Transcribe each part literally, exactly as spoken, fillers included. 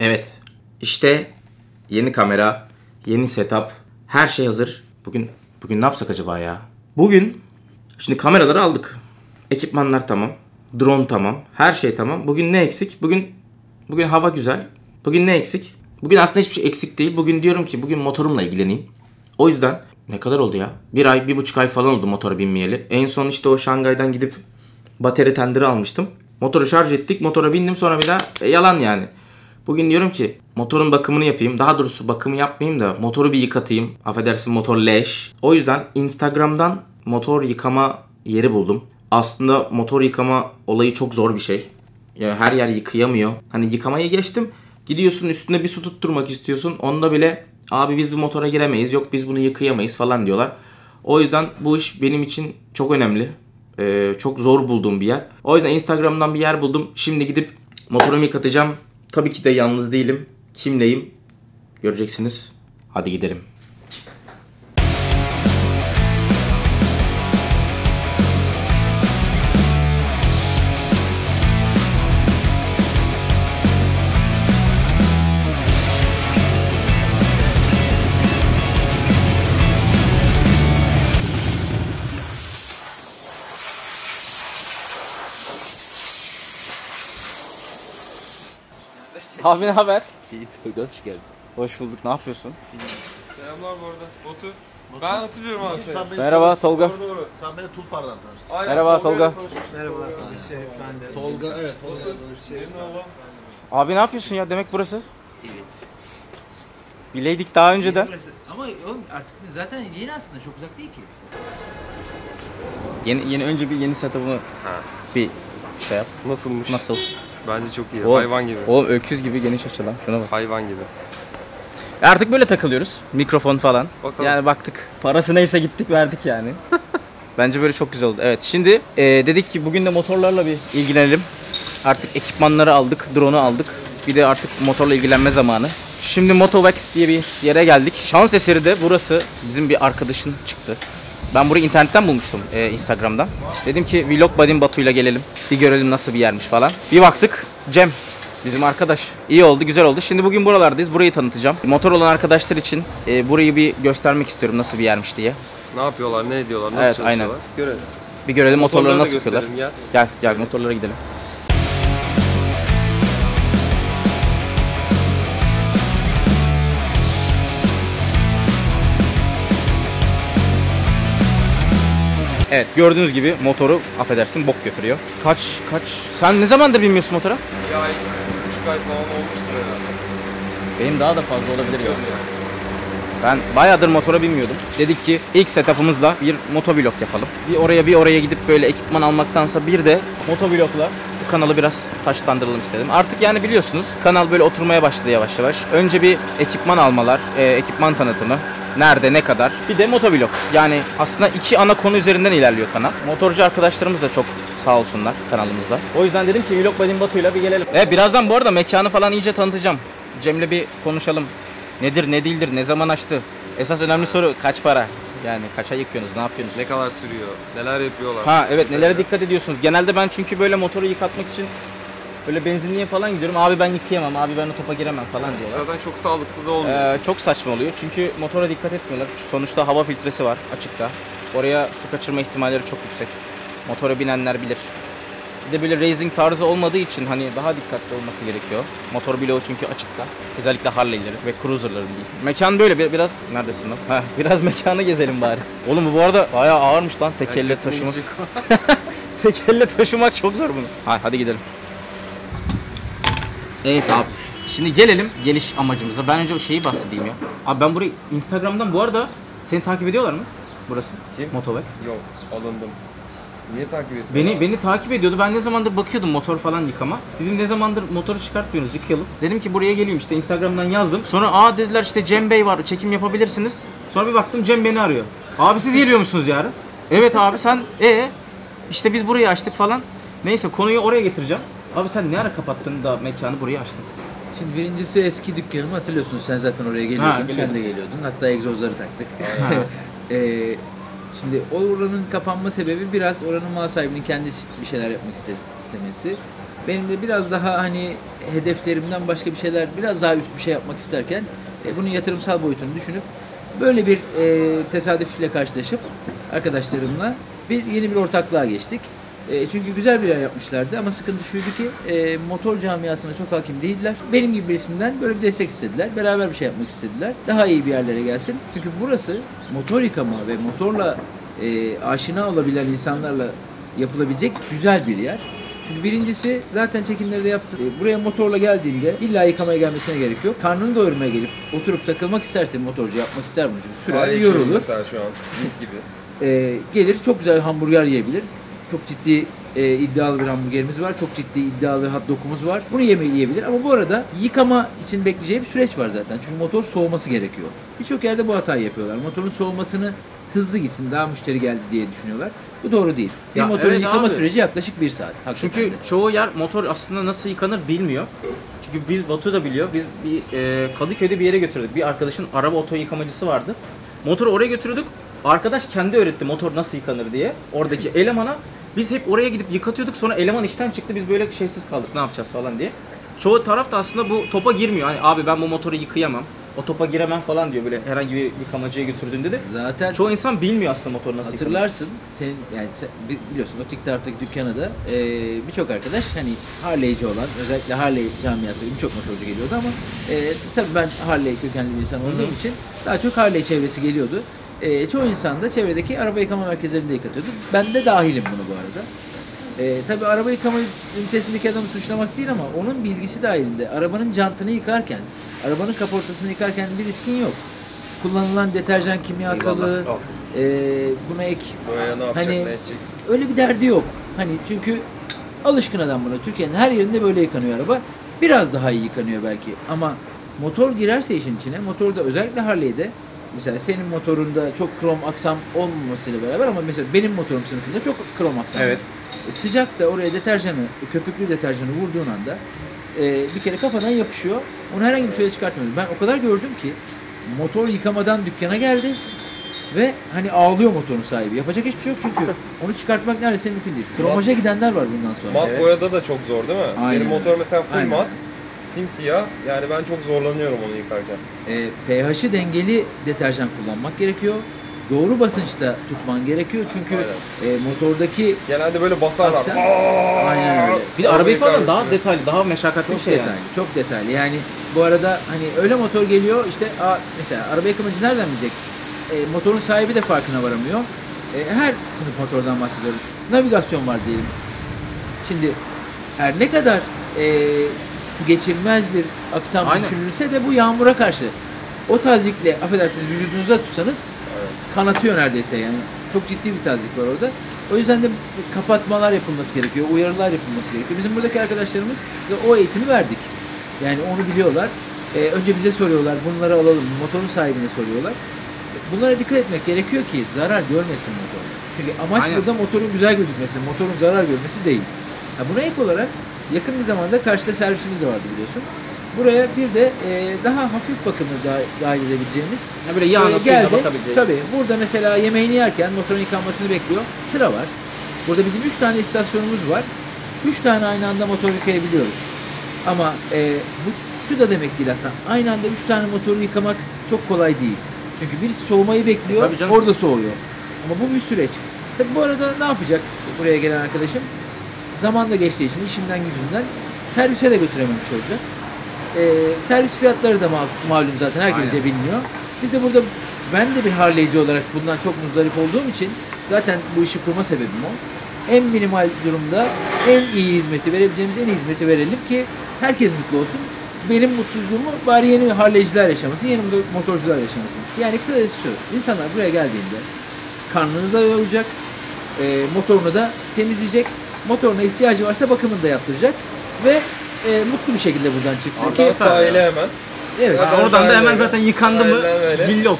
Evet. İşte yeni kamera, yeni setup, her şey hazır. Bugün bugün ne yapsak acaba ya? Bugün şimdi kameraları aldık. Ekipmanlar tamam. Drone tamam. Her şey tamam. Bugün ne eksik? Bugün bugün hava güzel. Bugün ne eksik? Bugün aslında hiçbir şey eksik değil. Bugün diyorum ki bugün motorumla ilgileneyim. O yüzden ne kadar oldu ya? Bir ay, bir buçuk ay falan oldu motora binmeyeli. En son işte o Şangay'dan gidip bateri tendiri almıştım. Motoru şarj ettik. Motora bindim, sonra bir daha e, yalan yani. Bugün diyorum ki motorun bakımını yapayım. Daha doğrusu bakımı yapmayayım da motoru bir yıkatayım. Affedersin, motor leş. O yüzden Instagram'dan motor yıkama yeri buldum. Aslında motor yıkama olayı çok zor bir şey. Yani her yer yıkayamıyor. Hani yıkamayı geçtim. Gidiyorsun üstüne bir su tutturmak istiyorsun. Onda bile abi biz bir motora giremeyiz. Yok biz bunu yıkayamayız falan diyorlar. O yüzden bu iş benim için çok önemli. Ee, çok zor bulduğum bir yer. O yüzden Instagram'dan bir yer buldum. Şimdi gidip motorumu yıkatacağım. Tabii ki de yalnız değilim. Kimleyim? Göreceksiniz. Hadi gidelim. Abi ne haber? İyi, hoş geldin. Hoş bulduk, ne yapıyorsun? Selamlar bu arada. Batu. Batu. Ben hatırlıyorum abi. Sen merhaba Tolga. Doğru, doğru. Sen beni Tulpar'dan tanırsın. Merhaba Tolga. Merhaba Tolga. Tolga, evet. Tolga. Abi ne yapıyorsun ya? Demek burası? Evet. Bileydik daha önceden. Ama oğlum artık zaten yeni, aslında çok uzak değil ki. Yeni, yeni önce bir yeni setup'ımı bir şey yap. Nasılmış? Nasıl? Bence çok iyi. Oğlum, hayvan gibi. Oğlum öküz gibi geniş açılan. Şuna bak. Hayvan gibi. Artık böyle takılıyoruz. Mikrofon falan. Bakalım. Yani baktık. Parası neyse gittik verdik yani. Bence böyle çok güzel oldu. Evet, şimdi e, dedik ki bugün de motorlarla bir ilgilenelim. Artık ekipmanları aldık. Drone'u aldık. Bir de artık motorla ilgilenme zamanı. Şimdi MOTOWAX diye bir yere geldik. Şans eseri de burası bizim bir arkadaşın çıktı. Ben burayı internetten bulmuştum, e, Instagram'dan. Dedim ki vlog buddy'm Batu'yla gelelim. Bir görelim nasıl bir yermiş falan. Bir baktık Cem bizim arkadaş. İyi oldu, güzel oldu. Şimdi bugün buralardayız. Burayı tanıtacağım. Motor olan arkadaşlar için e, burayı bir göstermek istiyorum nasıl bir yermiş diye. Ne yapıyorlar, ne ediyorlar, nasıl evet, çalışıyorlar. Aynen. Görelim. Bir görelim motorları nasıl yapıyorlar. Gel. gel gel motorlara gidelim. Evet, gördüğünüz gibi motoru affedersin bok götürüyor. Kaç kaç? Sen ne zamandır binmiyorsun motora? Bir ay, buçuk ay falan olmuştur herhalde. Benim daha da fazla olabilir ya. Ben bayağıdır motora binmiyordum. Dedik ki ilk setup'ımızla bir motovlog yapalım. Bir oraya bir oraya gidip böyle ekipman almaktansa bir de motovlogla bu kanalı biraz taşlandıralım istedim. Artık yani biliyorsunuz kanal böyle oturmaya başladı yavaş yavaş. Önce bir ekipman almalar, e, ekipman tanıtımı. Nerede, ne kadar? Bir de motovlog. Yani aslında iki ana konu üzerinden ilerliyor kanal. Motorcu arkadaşlarımız da çok sağ olsunlar kanalımızda. O yüzden dedim ki vlog buddy'm Batu'yla bir gelelim. E, birazdan bu arada mekanı falan iyice tanıtacağım. Cem'le bir konuşalım. Nedir, ne değildir, ne zaman açtı? Esas önemli soru kaç para? Yani kaça yıkıyorsunuz, ne yapıyorsunuz? Ne kadar sürüyor, neler yapıyorlar? Ha evet, nelere dikkat ediyorsunuz? Genelde ben çünkü böyle motoru yıkatmak için böyle benzinliğe falan gidiyorum. Abi ben yıkayamam, abi ben o topa giremem falan diyorlar. Zaten çok sağlıklı da olmuyor. Ee, çok saçma oluyor çünkü motora dikkat etmiyorlar. Sonuçta hava filtresi var açıkta. Oraya su kaçırma ihtimalleri çok yüksek. Motora binenler bilir. Bir de böyle racing tarzı olmadığı için hani daha dikkatli olması gerekiyor. Motor bloğu çünkü açıkta. Özellikle Harley'lerin ve Cruiser'ların değil. Mekan böyle biraz... Neredesin lan? Heh, biraz mekanı gezelim bari. Oğlum bu arada bayağı ağırmış lan tek elle taşımak. Tek elle taşımak çok zor bunu. Ha, hadi gidelim. Evet abi. Şimdi gelelim geliş amacımıza. Ben önce o şeyi bahsedeyim ya. Abi ben burayı Instagram'dan, bu arada seni takip ediyorlar mı? Burası. Kim? MOTOWAX. Yok, alındım. Niye takip ediyorsun? Beni abi? Beni takip ediyordu. Ben ne zamandır bakıyordum motor falan yıkama. Dedim ne zamandır motoru çıkartmıyoruz, yıkayalım. Dedim ki buraya geleyim işte, Instagram'dan yazdım. Sonra aa dediler işte Cem Bey var, çekim yapabilirsiniz. Sonra bir baktım Cem beni arıyor. Abi siz geliyor musunuz yarın? Evet abi sen ee işte biz burayı açtık falan. Neyse konuyu oraya getireceğim. Abi sen ne ara kapattın da mekanı buraya açtın? Şimdi birincisi eski dükkanımı hatırlıyorsun, sen zaten oraya geliyordun, ha, sen de geliyordun. Hatta egzozları taktık. ee, şimdi oranın kapanma sebebi biraz oranın mal sahibinin kendisi bir şeyler yapmak istemesi. Benim de biraz daha hani hedeflerimden başka bir şeyler, biraz daha üst bir şey yapmak isterken e, bunun yatırımsal boyutunu düşünüp böyle bir e, tesadüfle karşılaşıp arkadaşlarımla bir yeni bir ortaklığa geçtik. E, çünkü güzel bir yer yapmışlardı ama sıkıntı şuydu ki e, motor camiasına çok hakim değiller. Benim gibi birisinden böyle bir destek istediler. Beraber bir şey yapmak istediler. Daha iyi bir yerlere gelsin. Çünkü burası motor yıkama ve motorla e, aşina olabilen insanlarla yapılabilecek güzel bir yer. Çünkü birincisi zaten çekimleri de yaptı. E, buraya motorla geldiğinde illa yıkamaya gelmesine gerek yok. Karnını doyurmaya gelip oturup takılmak isterse motorcu yapmak ister mi? Çünkü sürekli yorulur. Mesela şu an biz gibi. e, gelir çok güzel hamburger yiyebilir. Çok ciddi e, iddialı bir hamburgerimiz var. Çok ciddi iddialı hot dogumuz var. Bunu yemeği yiyebilir ama bu arada yıkama için bekleyeceği bir süreç var zaten. Çünkü motor soğuması gerekiyor. Birçok yerde bu hatayı yapıyorlar. Motorun soğumasını hızlı gitsin, daha müşteri geldi diye düşünüyorlar. Bu doğru değil. Bir ya motorun evet yıkama abi. süreci yaklaşık bir saat. Çünkü de. çoğu yer motor aslında nasıl yıkanır bilmiyor. Çünkü biz Batu da biliyor. Biz bir e, Kadıköy'de bir yere götürdük. Bir arkadaşın araba oto yıkamacısı vardı. Motoru oraya götürdük. Arkadaş kendi öğretti motor nasıl yıkanır diye oradaki elemana. Biz hep oraya gidip yıkatıyorduk, sonra eleman işten çıktı, biz böyle şeysiz kaldık, ne yapacağız falan diye. Çoğu taraf da aslında bu topa girmiyor. Hani abi ben bu motoru yıkayamam, o topa giremem falan diyor böyle herhangi bir yıkamacıya götürdüğünde de. Zaten çoğu insan bilmiyor aslında motor nasıl hatırlarsın, yıkanır. Hatırlarsın, yani sen, biliyorsun öteki taraftaki dükkana da e, birçok arkadaş hani Harley'ci olan, özellikle Harley camiası birçok motorcu geliyordu ama e, tabii ben Harley kökenli bir insan olduğum Hı. için daha çok Harley çevresi geliyordu. Ee, çoğu insan da çevredeki araba yıkama merkezlerinde yıkatıyordu. Ben de dahilim bunu bu arada. Ee, tabii araba yıkama ünitesindeki adamı suçlamak değil ama onun bilgisi dahilinde arabanın jantını yıkarken, arabanın kaportasını yıkarken bir riskin yok. Kullanılan deterjan kimyasalı, e, buna ek, Buraya ne yapacak, hani, ne edecek? Öyle bir derdi yok. Hani çünkü alışkın adam buna. Türkiye'nin her yerinde böyle yıkanıyor araba. Biraz daha iyi yıkanıyor belki ama motor girerse işin içine, motor da özellikle Harley'de, mesela senin motorunda çok krom aksam olmamasıyla beraber ama mesela benim motorum sınıfında çok krom aksam. Evet. E, sıcak da oraya deterjanı, köpüklü deterjanı vurduğun anda e, bir kere kafadan yapışıyor. Onu herhangi bir şöyle çıkartamıyorum. Ben o kadar gördüm ki motor yıkamadan dükkana geldi ve hani ağlıyor motorun sahibi. Yapacak hiçbir şey yok çünkü onu çıkartmak neredeyse mümkün değil. Kromaja gidenler var bundan sonra. Mat evet. boyada da çok zor değil mi? Aynen. Benim motor mesela full Aynen. mat. simsiyah. Yani ben çok zorlanıyorum onu yıkarken. E, pH'i dengeli deterjan kullanmak gerekiyor. Doğru basınçta tutman gerekiyor çünkü e, motordaki... Genelde böyle basarlar. Aksan... Aynen öyle. Bir de araba yıkarken daha detaylı, daha meşakkatli bir şey detaylı, yani. Çok detaylı. Yani bu arada hani öyle motor geliyor işte a, mesela araba yıkamacı nereden bilecek? E, motorun sahibi de farkına varamıyor. E, her sınıf motordan bahsediyorum. Navigasyon var diyelim. Şimdi her ne kadar e, geçirmez bir aksam Aynen. düşünülse de bu yağmura karşı o tazikle affedersiniz vücudunuza tutsanız evet. kanatıyor neredeyse yani. Çok ciddi bir tazik var orada. O yüzden de kapatmalar yapılması gerekiyor. Uyarılar yapılması gerekiyor. Bizim buradaki arkadaşlarımız da o eğitimi verdik. Yani onu biliyorlar. Ee, önce bize soruyorlar. Bunları alalım. Motorun sahibine soruyorlar. Bunlara dikkat etmek gerekiyor ki zarar görmesin motor. Çünkü amaç Aynen. burada motorun güzel gözükmesi. Motorun zarar görmesi değil. Ha, buna ek olarak yakın bir zamanda karşıda servisimiz de vardı biliyorsun. Buraya bir de e, daha hafif bakımı da, dahil edebileceğimiz. Yani böyle yağına suyuna bakabileceğimiz. Tabii. Burada mesela yemeğini yerken motorun yıkanmasını bekliyor. Sıra var. Burada bizim üç tane istasyonumuz var. üç tane aynı anda motor yıkayabiliyoruz. Ama e, bu şu da demek değil aslında. Aynı anda üç tane motoru yıkamak çok kolay değil. Çünkü birisi soğumayı bekliyor. Orada soğuyor. Ama bu bir süreç. Tabii bu arada ne yapacak buraya gelen arkadaşım? Zaman da geçtiği için işinden gücünden servise de götürememiş olacak. Ee, servis fiyatları da mal, malum zaten herkes de bilmiyor. Biz de burada ben de bir Harley'ci olarak bundan çok muzdarip olduğum için zaten bu işi kurma sebebim o. En minimal durumda en iyi hizmeti verebileceğimiz en iyi hizmeti verelim ki herkes mutlu olsun. Benim mutsuzluğumu bari yeni Harley'ciler yaşamasın, yeni motorcular yaşamasın. Yani kısacası şu, insanlar buraya geldiğinde karnını da yoracak, e, motorunu da temizleyecek. Motoruna ihtiyacı varsa bakımını da yaptıracak ve e, mutlu bir şekilde buradan çıksın. Ki sahile hemen. Evet. Yani oradan da hemen öyle. Zaten yıkandı mı cillop.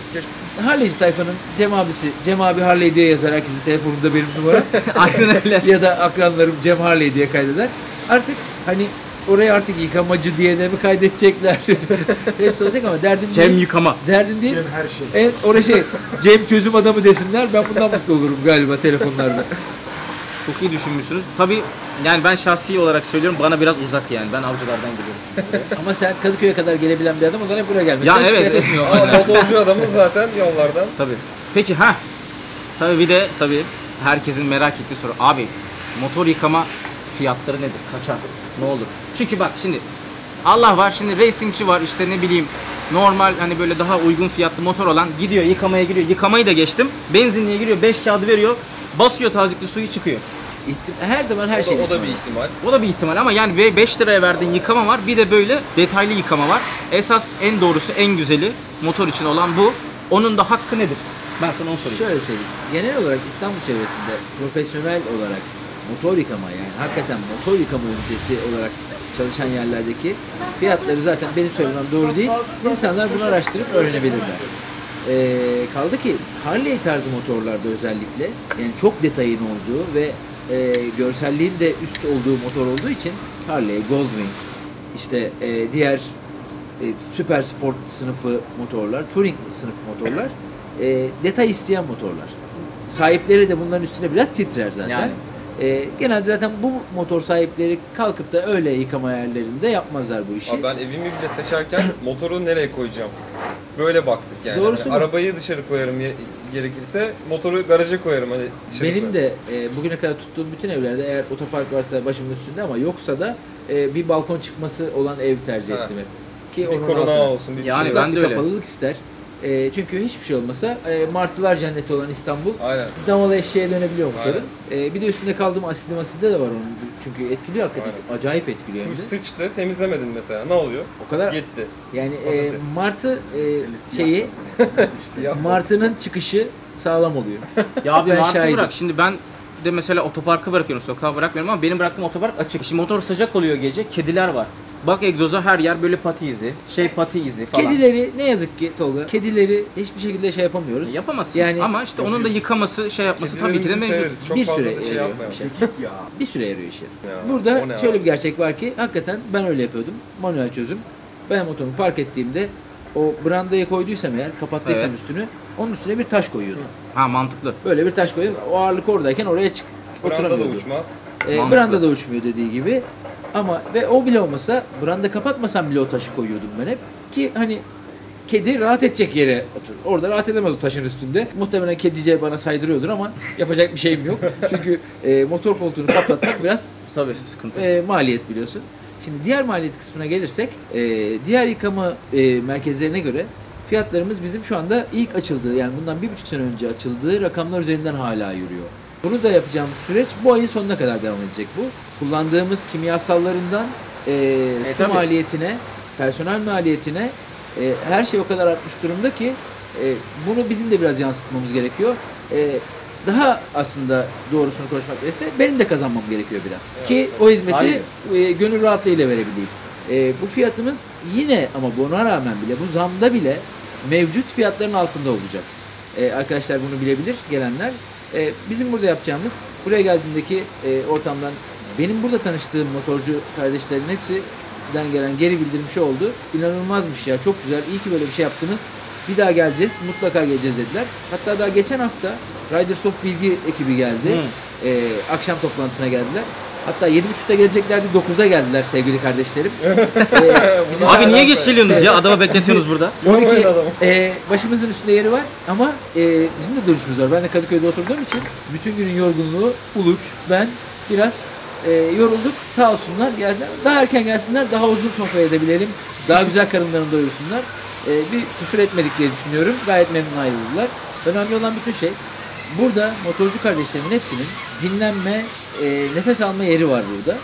Harley'ci tayfanın Cem abisi, Cem abi Harley diye yazar herkesin telefonunda benim numara. Aynen öyle. Ya da akranlarım Cem Harley diye kaydeder. Artık hani oraya artık yıkamacı diye de mi kaydedecekler? Hepsi olacak ama derdim Cem değil. Cem yıkama. Derdim değil. Cem her şey. Evet, oraya şey Cem çözüm adamı desinler ben bundan mutlu olurum galiba telefonlarda. Çok iyi düşünmüşsünüz. Tabii yani ben şahsi olarak söylüyorum, bana biraz uzak yani. Ben avcılardan geliyorum. Ama sen Kadıköy'e kadar gelebilen bir adam, o zaman hep buraya gelmek. Ya hiç evet. Ama motorcu adamın zaten yollardan. Tabii. Peki ha. Tabii bir de tabii herkesin merak ettiği soru. Abi motor yıkama fiyatları nedir? Kaça? Ne olur? Çünkü bak şimdi Allah var, şimdi racingçi var, işte ne bileyim normal hani böyle daha uygun fiyatlı motor olan gidiyor yıkamaya giriyor. Yıkamayı da geçtim. Benzinliğe giriyor, beş kağıdı veriyor. Basıyor tazikli suyu, çıkıyor. Her zaman her şey. O da, o da bir ihtimal. O da bir ihtimal ama yani beş liraya verdiğin yıkama var. Bir de böyle detaylı yıkama var. Esas en doğrusu, en güzeli motor için olan bu. Onun da hakkı nedir? Ben sana onu sorayım. Şöyle söyleyeyim. Genel olarak İstanbul çevresinde profesyonel olarak motor yıkama, yani hakikaten motor yıkama ünitesi olarak çalışan yerlerdeki fiyatları zaten benim söylemem doğru değil. İnsanlar bunu araştırıp öğrenebilirler. Ee, kaldı ki Harley tarzı motorlarda özellikle yani çok detayın olduğu ve e, görselliğin de üst olduğu motor olduğu için Harley, Goldwing, işte e, diğer e, süper sport sınıfı motorlar, touring sınıf motorlar e, detay isteyen motorlar. Sahipleri de bunların üstüne biraz titrer zaten. Yani. E, genelde zaten bu motor sahipleri kalkıp da öyle yıkama yerlerinde yapmazlar bu işi. Abi ben evimi bile seçerken motoru nereye koyacağım? Böyle baktık yani. Doğrusu hani arabayı dışarı koyarım gerekirse, motoru garaja koyarım hani dışarı. Benim koyarım. de e, bugüne kadar tuttuğum bütün evlerde eğer otopark varsa başımın üstünde, ama yoksa da e, bir balkon çıkması olan ev tercih ettim hep. Ki bir korona altına olsun. Bir yani ben de öyle. Kapalılık ister. E, çünkü hiçbir şey olmasa e, martılar cenneti olan İstanbul damalı eşeğe dönebiliyor motorun. E, bir de üstünde kaldığım asidi maside de var onun. Çünkü etkiliyor hakikaten. Aynen. Acayip etkiliyor. Kuş sıçtı, temizlemedin mesela. Ne oluyor? O kadar gitti. Yani e, martı e, şeyi martının çıkışı sağlam oluyor. Ya abi martı bırak. Şimdi ben de mesela otoparka bırakıyorum, sokağa bırakmıyorum ama benim bıraktığım otopark açık. Şimdi motor sıcak oluyor gece, kediler var. Bak egzoza her yer böyle pati izi, şey pati izi falan. Kedileri ne yazık ki Tolga, kedileri hiçbir şekilde şey yapamıyoruz. Yapamazsın yani, ama işte yapıyoruz. Onun da yıkaması, şey yapması kedilerimiz tabii ki de mevcut. Çok bir fazla süre da şey yapmayalım. Bir süre yarıyor işe. Burada şöyle abi? bir gerçek var ki hakikaten ben öyle yapıyordum. Manuel çözüm. Ben motorumu park ettiğimde o brandaya koyduysam eğer, kapattıysam evet. üstünü, onun üstüne bir taş koyuyordum. Ha mantıklı. Böyle bir taş koyuyordum. O ağırlık oradayken oraya çık. Branda da uçmaz. E, branda da uçmuyor dediği gibi. Ama ve o bile olmasa branda kapatmasam bile o taşı koyuyordum ben hep ki hani kedi rahat edecek yere otur. Orada rahat edemez o taşın üstünde. Muhtemelen kedice bana saydırıyordur ama yapacak bir şeyim yok. Çünkü e, motor koltuğunu kapatmak biraz tabii sıkıntı. E, maliyet biliyorsun. Şimdi diğer maliyet kısmına gelirsek e, diğer yıkama e, merkezlerine göre fiyatlarımız bizim şu anda ilk açıldığı, yani bundan bir buçuk sene önce açıldığı rakamlar üzerinden hala yürüyor. Bunu da yapacağımız süreç bu ayın sonuna kadar devam edecek bu. Kullandığımız kimyasallarından e, e, su tabii. maliyetine, personel maliyetine e, her şey o kadar artmış durumda ki e, bunu bizim de biraz yansıtmamız gerekiyor. E, daha aslında doğrusunu konuşmak gerekirse benim de kazanmam gerekiyor biraz. Evet, ki evet. o hizmeti e, gönül rahatlığıyla verebileyim. E, bu fiyatımız yine ama buna rağmen bile, bu zamda bile mevcut fiyatların altında olacak. E, arkadaşlar bunu bilebilir gelenler. E, bizim burada yapacağımız, buraya geldiğimdeki e, ortamdan benim burada tanıştığım motorcu kardeşlerin hepsinden gelen geri bildirim şey oldu. İnanılmazmış ya, çok güzel, iyi ki böyle bir şey yaptınız. Bir daha geleceğiz, mutlaka geleceğiz dediler. Hatta daha geçen hafta Riders of Bilgi ekibi geldi. Hmm. E, akşam toplantısına geldiler. Hatta yedi buçukta geleceklerdi, dokuza geldiler sevgili kardeşlerim. ee, Abi niye geç geliyorsunuz ya? Adamı bekletiyorsunuz burada. Ki, e, başımızın üstünde yeri var ama e, bizim de duruşumuz var. Ben de Kadıköy'de oturduğum için bütün günün yorgunluğu, uluç, ben biraz e, yorulduk. Sağ olsunlar geldiler. Daha erken gelsinler, daha uzun sohbet edebilelim. Daha güzel karınlarını doyursunlar. E, bir kusur etmedik diye düşünüyorum. Gayet memnun ayrıldılar. Önemli olan bütün şey, burada motorcu kardeşlerimin hepsinin dinlenme, e, nefes alma yeri var burada.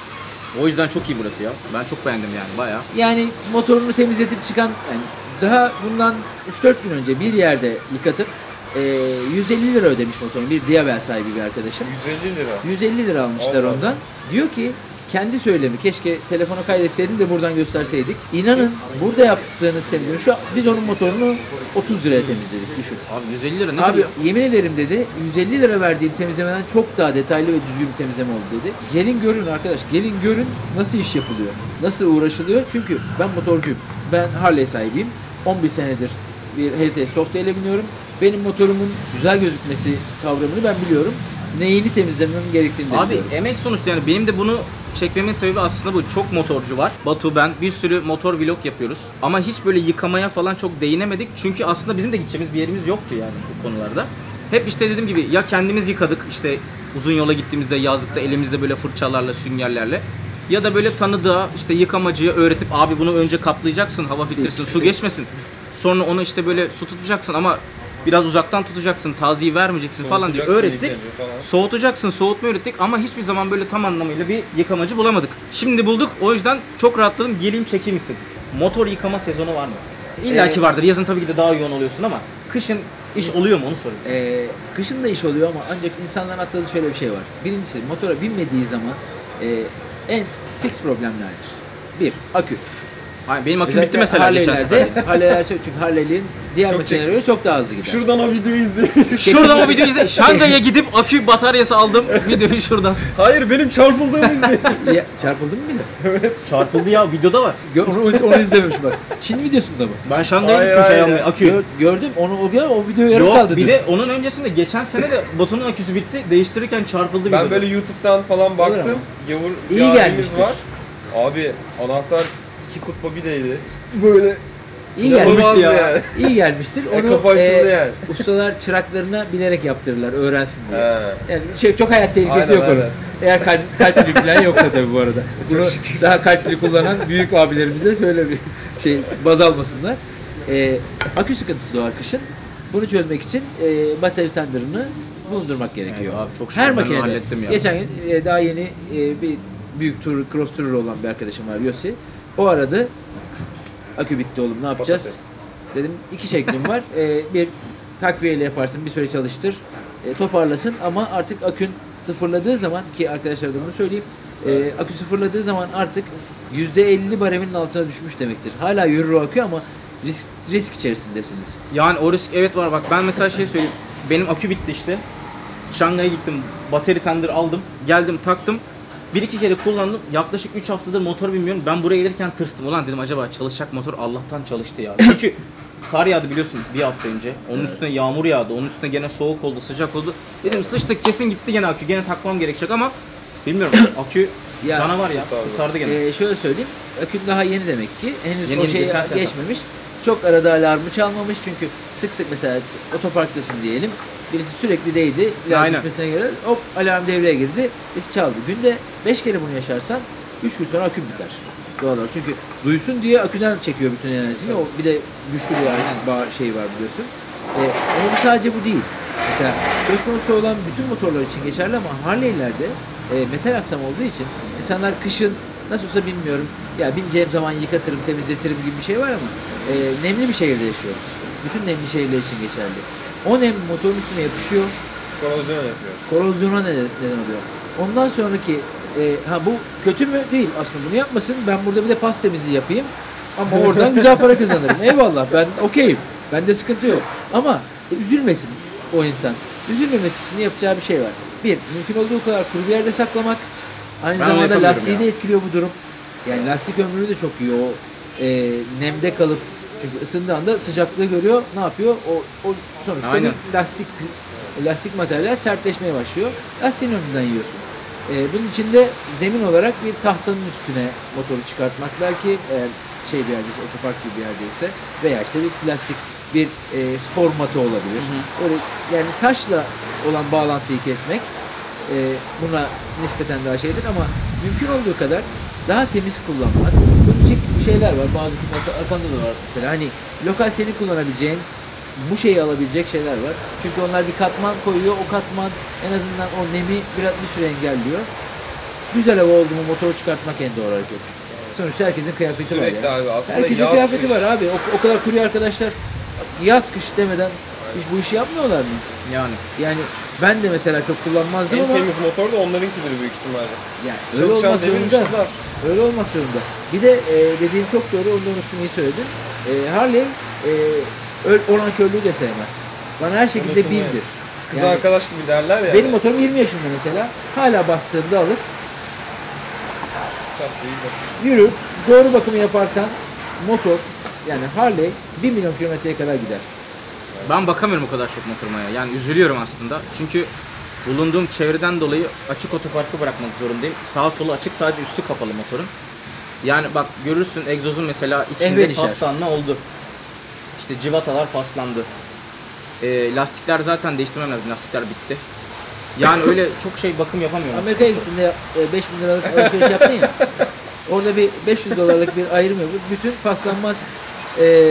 O yüzden çok iyi burası ya. Ben çok beğendim yani bayağı. Yani motorunu temizletip çıkan, yani daha bundan üç dört gün önce bir yerde yıkatıp e, yüz elli lira ödemiş motorun bir Diabel sahibi bir arkadaşım. yüz elli lira. yüz elli lira almışlar Allah ondan. Diyor ki kendi söylemi, keşke telefona kaydetseydim de buradan gösterseydik. İnanın burada yaptığınız temizlik, şu an biz onun motorunu otuz liraya temizledik, düşün. Abi yüz elli lira ne? Abi yemin ederim dedi, yüz elli lira verdiğim temizlemeden çok daha detaylı ve düzgün bir temizleme oldu dedi. Gelin görün arkadaş, gelin görün nasıl iş yapılıyor, nasıl uğraşılıyor. Çünkü ben motorcuyum, ben Harley sahibiyim, on bir senedir bir H T S software ile biniyorum. Benim motorumun güzel gözükmesi kavramını ben biliyorum. neyini temizlemem gerektiğini abi diyorum. Emek sonuçta yani benim de bunu çekmemin sebebi aslında bu. Çok motorcu var. Batu, ben bir sürü motor vlog yapıyoruz. Ama hiç böyle yıkamaya falan çok değinemedik. Çünkü aslında bizim de gideceğimiz bir yerimiz yoktu yani bu konularda. Hep işte dediğim gibi ya kendimiz yıkadık işte uzun yola gittiğimizde yazlıkta elimizde böyle fırçalarla, süngerlerle. Ya da böyle tanıdığa işte yıkamacıya öğretip abi bunu önce kaplayacaksın, hava filtresin, su geçmesin. Sonra onu işte böyle su tutacaksın ama biraz uzaktan tutacaksın, taziyi vermeyeceksin falan diye öğrettik. Falan. Soğutacaksın, soğutma öğrettik ama hiçbir zaman böyle tam anlamıyla bir yıkamacı bulamadık. Şimdi bulduk, o yüzden çok rahatladım, geleyim çekeyim istedim. Motor yıkama sezonu var mı? İlla ki ee, vardır, yazın tabii ki de daha yoğun oluyorsun ama kışın iş oluyor mu onu soruyorum. Ee, kışın da iş oluyor ama ancak insanların atladığı şöyle bir şey var. Birincisi motora binmediği zaman e, en fix problemlerdir. Bir, akü. Hayır, benim aküm bitti mesela geçen sefer. Harley'lerde, çünkü Harley'in diğer makinelere göre çok daha hızlı gider. Şuradan o videoyu izle. Şuradan o videoyu izle. Şangay'a gidip akü bataryası aldım. Videoyu şuradan. Hayır, benim çarpıldığımı izle. Çarpıldın mı bile? Evet. Çarpıldı ya, videoda var. Onu, onu izlememişim bak. Çin videosunda mı? Ben Şangay'a gittim şey almaya, akü. Gör, gördüm, onu o ya, o video yarım kaldı. Yok, bir de onun öncesinde geçen sene de Batu'nun aküsü bitti. Değiştirirken çarpıldı videoda. Ben böyle YouTube'dan falan baktım. Yavur İyi gelmiştir. Var. Abi anahtar iki kutba bireydi. Böyle iyi gelmiştir ya. Yani. İyi gelmiştir. Onu e, yani. Ustalar çıraklarına bilerek yaptırırlar, öğrensin diye. He. Yani şey, çok hayat tehlikesi aynen, yok onun. Eğer kalp, kalpli bilen yoksa tabii bu arada. Bunu daha kalpli kullanan büyük abilerimize söyle bir şey baz almasınlar. E, akü sıkıntısı doğar kışın. Bunu çözmek için e, bateri tandırını bulundurmak gerekiyor. Yani abi, çok her makinede. Geçen gün e, daha yeni e, bir büyük tur, cross turur olan bir arkadaşım var, Yosi. O arada akü bitti oğlum, ne yapacağız? Patates. Dedim iki şeklim var. Ee, bir takviyeyle yaparsın, bir süre çalıştır, e, toparlasın ama artık akün sıfırladığı zaman ki arkadaşlar da bunu söyleyeyim. E, akü sıfırladığı zaman artık yüzde elli bareminin altına düşmüş demektir. Hala yürür o akü ama risk, risk içerisindesiniz. Yani o risk evet var. Bak ben mesela şey söyleyeyim. Benim akü bitti işte. Şangay'a gittim, bateri tender aldım, geldim taktım. Bir iki kere kullandım. Yaklaşık üç haftadır motor bilmiyorum. Ben buraya gelirken tırstım. Ulan dedim acaba çalışacak motor, Allah'tan çalıştı ya. Çünkü kar yağdı biliyorsun bir hafta önce. Onun evet. üstüne yağmur yağdı. Onun üstüne gene soğuk oldu, sıcak oldu. Dedim sıçtık, kesin gitti gene akü. Gene takmam gerekecek ama bilmiyorum. Akü ya, canavar ya. Kurtardı gene. E, şöyle söyleyeyim. Akü daha yeni demek ki. Henüz yeni o şey geçmemiş. Çok arada alarmı çalmamış. Çünkü sık sık mesela otoparktasın diyelim. Birisi sürekli değdi, ilan düşmesine göre hop alarm devreye girdi, risk çaldı. Günde beş kere bunu yaşarsan üç gün sonra aküm biter. Doğal olarak çünkü duysun diye aküden çekiyor bütün enerjini. O bir de güçlü bir yani şey var biliyorsun. Ee, ama sadece bu değil. Mesela söz konusu olan bütün motorlar için geçerli ama Harley'lerde e, metal aksam olduğu için insanlar kışın nasıl olsa bilmiyorum ya bineceğim zaman yıkatırım, temizletirim gibi bir şey var ama e, nemli bir şehirde yaşıyoruz. Bütün nemli şehirler için geçerli. O nem motorun üstüne yapışıyor. Korozyona yapıyor. Korozyona neden oluyor. Ondan sonraki, e, ha bu kötü mü? Değil aslında, bunu yapmasın. Ben burada bir de pas temizliği yapayım. Ama oradan güzel para kazanırım. Eyvallah, ben okeyim. Bende sıkıntı yok. Ama e, üzülmesin o insan. Üzülmemesi için yapacağı bir şey var. Bir, mümkün olduğu kadar kuru bir yerde saklamak. Aynı ben zamanda lastiği ya. de etkiliyor bu durum. Yani lastik ömrünü de çok iyi o e, nemde kalıp. Çünkü ısındığı anda sıcaklığı görüyor, ne yapıyor? O, o sonuçta Aynen. bir lastik lastik materyal sertleşmeye başlıyor. Lastiğin önünden yiyorsun. Ee, bunun için de zemin olarak bir tahtanın üstüne motoru çıkartmak, belki eğer şey bir yerdeyse, otopark gibi bir yerdeyse veya işte bir plastik bir e, spor matı olabilir. Hı hı. Öyle, yani taşla olan bağlantıyı kesmek e, buna nispeten daha şeydir ama mümkün olduğu kadar daha temiz kullanmak. Küçük şeyler var, bazı motor arkanda da var mesela. Hani lokal seni kullanabileceğin, bu şeyi alabilecek şeyler var. Çünkü onlar bir katman koyuyor, o katman en azından o nemi biraz bir süre engelliyor. Güzel hava oldu mu motoru çıkartmak en doğru hareket. Sonuçta herkesin kıyafeti Sürekli var ya. Abi, herkesin kıyafeti kış. var abi. O, o kadar kuruyor arkadaşlar, yaz kış demeden hiç bu işi yapmıyorlar mı? Yani. Yani ben de mesela çok kullanmazdım en ama... En temiz motor da onlarınkidir büyük ihtimalle. Yani öyle olmak zorunda. Öyle olmak zorunda. Bir de e, dediğim çok doğru, ondan unutmayı söyledim. E, Harley e, oran körlüğü de sevmez. Bana her şekilde Anlatın bildir. Kız yani, arkadaş gibi derler ya. Benim motorum yirmi yaşında mesela. Hala bastığımda alır. Yürür. Doğru bakımı yaparsan motor, yani Harley bir milyon kilometreye kadar gider. Ben bakamıyorum o kadar çok motoruma ya. Yani üzülüyorum aslında. Çünkü bulunduğum çevreden dolayı açık otoparkı bırakmak zorundayım. Sağ solu açık, sadece üstü kapalı motorun. Yani bak görürsün egzozun mesela içinde evet, paslanma oldu. İşte civatalar paslandı. E, lastikler zaten değiştirmem lazım. Lastikler bitti. Yani öyle çok şey bakım yapamıyorum. Amerika'ya gittiğinde beş bin liralık alışveriş yaptın ya. Orada bir beş yüz dolarlık bir ayrım yok. Bütün paslanmaz. E,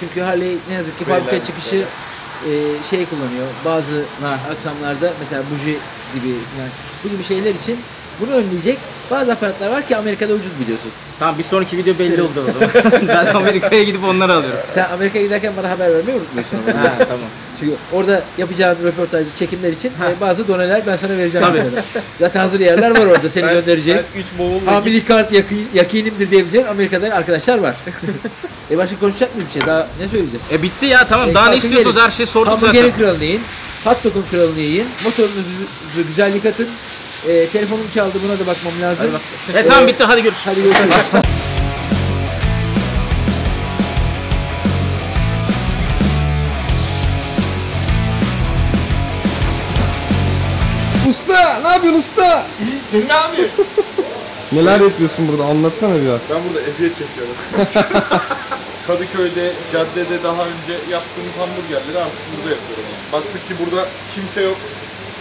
çünkü Harley ne yazık ki fabrika çıkışı e, şey kullanıyor. Bazı ha. akşamlarda mesela buji gibi yani bu gibi şeyler için bunu önleyecek bazı aparatlar var ki Amerika'da ucuz biliyorsun. Tamam, bir sonraki video belli oldu o zaman. Ben Amerika'ya gidip onları alıyorum. Sen Amerika'ya giderken bana haber vermeyi unutmuyorsun. Ha, tamam. Çünkü orada yapacağım röportajlı çekimler için ha. bazı doneler ben sana vereceğim. Zaten hazır yerler var orada seni ben, göndereceğim. Ben üç boğulla Ameli kart yakinimdir diyebileceğin Amerika'da arkadaşlar var. E başka konuşacak mıyım bir şey? Daha ne söyleyeceğiz? E bitti ya tamam. E, daha ne istiyorsunuz? Her şeyi sorduk zaten. Hamburgerin kralını yiyin. Hot dog'un kralını yiyin. Motorunuzu güzel yıkatın. Ee, telefonum çaldı, buna da bakmam lazım. Hadi bak. E ee, tamam bitti, hadi görüşürüz. Hadi görüşürüz. Usta, ne yapıyorsun usta? İyi, sen ne yapıyorsun? Neler yapıyorsun burada, anlatsana biraz. Ben burada eziyet çekiyorum. Kadıköy'de, caddede daha önce yaptığımız hamburgerleri artık burada yapıyorum. Baktık ki burada kimse yok.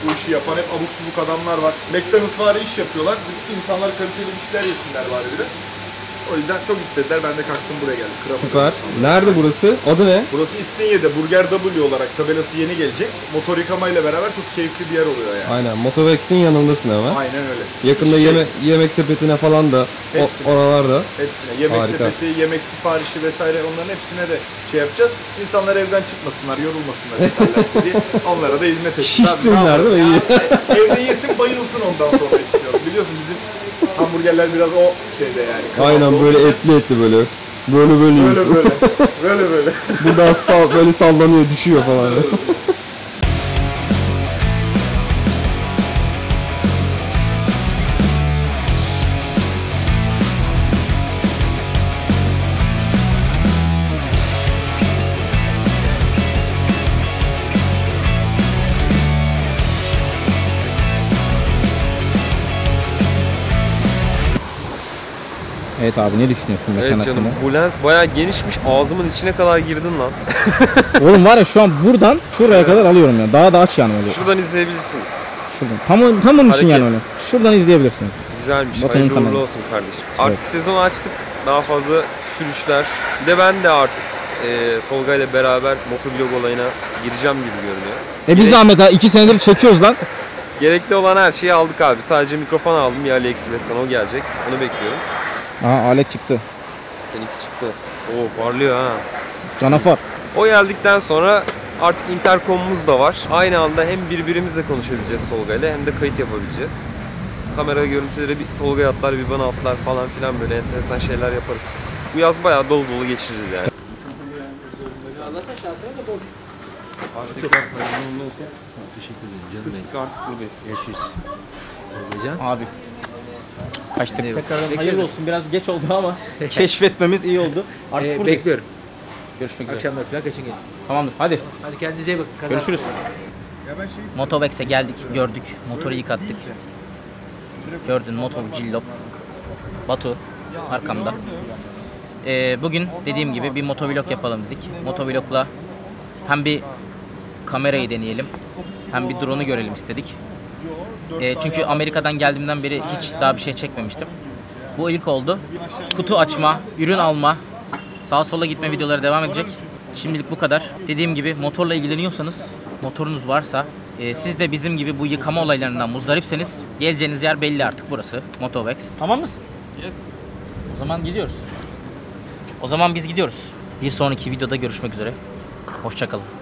Bu işi yapan hep abuk subuk adamlar var. McDonald's var, iş yapıyorlar. İnsanlar kaliteli işler yesinler bari biraz. O yüzden çok istediler. Ben de kalktım buraya geldim. Krafı süper. Nerede burası? Adı ne? Burası İstinye'de. Burger W olarak tabelası yeni gelecek. Motor yıkamayla beraber çok keyifli bir yer oluyor yani. Aynen. MOTOWAX'in yanındasın ama. Aynen öyle. Yakında yeme yemek sepetine falan da hepsine. Oralarda. Hepsine. Yemek Harika. sepeti, yemek siparişi vesaire onların hepsine de şey yapacağız. İnsanlar evden çıkmasınlar, yorulmasınlar isterlerse diye. Onlara da hizmet edeceğiz. Şişsinler değil mi? Evde yesin, bayılsın ondan sonra istiyorum. Biliyorsun bizim hamburgerler biraz o şeyde yani. Aynen böyle olunca. etli etli böyle. Böyle böyle. Böyle böyle. Böyle böyle. Buradan sal, böyle sallanıyor, düşüyor falan. Böyle böyle. Evet abi, ne düşünüyorsun mekan hakkında? Evet canım, bu lens bayağı genişmiş, ağzımın içine kadar girdin lan. Oğlum var ya, şu an buradan şuraya evet. kadar alıyorum yani, daha da aç yani. Oluyor. Şuradan izleyebilirsiniz. Şuradan. Tam, tam onun için yani öyle. Şuradan izleyebilirsiniz. Güzelmiş, hayırlı uğurlu olsun kardeşim. Artık evet. sezonu açtık, daha fazla sürüşler. Bir de ben de artık e, Tolga ile beraber motovlog olayına gireceğim gibi görünüyor. E Gerek... biz de Ahmet abi iki senedir çekiyoruz lan. Gerekli olan her şeyi aldık abi, sadece mikrofon aldım ya AliExpress'ten, o gelecek, onu bekliyorum. Aha, alet çıktı. Seninki çıktı. Oo, parlıyor ha. Canafar. O geldikten sonra artık interkomumuz da var. Aynı anda hem birbirimizle konuşabileceğiz Tolga ile hem de kayıt yapabileceğiz. Kamera görüntüleri bir Tolga atlar, bir bana atlar falan filan, böyle enteresan şeyler yaparız. Bu yaz bayağı dolu dolu geçiririz yani. Anlatan şansları da boş. Artık memnun olduk. Teşekkür ederim. Sıktık artık buradayız. Yaşıyoruz. Abi. Açtık. Tekrardan hayırlı olsun. Biraz geç oldu ama keşfetmemiz iyi oldu. Artık ee, bekliyorum. Görüşmek üzere. Akşamlar falan kaçın gelin. Tamamdır. Hadi. Hadi kendinize iyi bakın. Kazan. Görüşürüz. MOTOWAX'e geldik, gördük. Motoru yıkattık. Gördün, motor cillop. Batu arkamda. Ee, bugün dediğim gibi bir motovlog yapalım dedik. Motovlogla hem bir kamerayı deneyelim, hem bir drone'u görelim istedik. E, çünkü Amerika'dan geldiğimden beri hiç daha bir şey çekmemiştim. Bu ilk oldu. Kutu açma, ürün alma, sağa sola gitme videoları devam edecek. Şimdilik bu kadar. Dediğim gibi motorla ilgileniyorsanız, motorunuz varsa, e, siz de bizim gibi bu yıkama olaylarından muzdaripseniz geleceğiniz yer belli artık, burası MOTOWAX. Tamam mısın? Yes. O zaman gidiyoruz. O zaman biz gidiyoruz. Bir sonraki videoda görüşmek üzere. Hoşça kalın.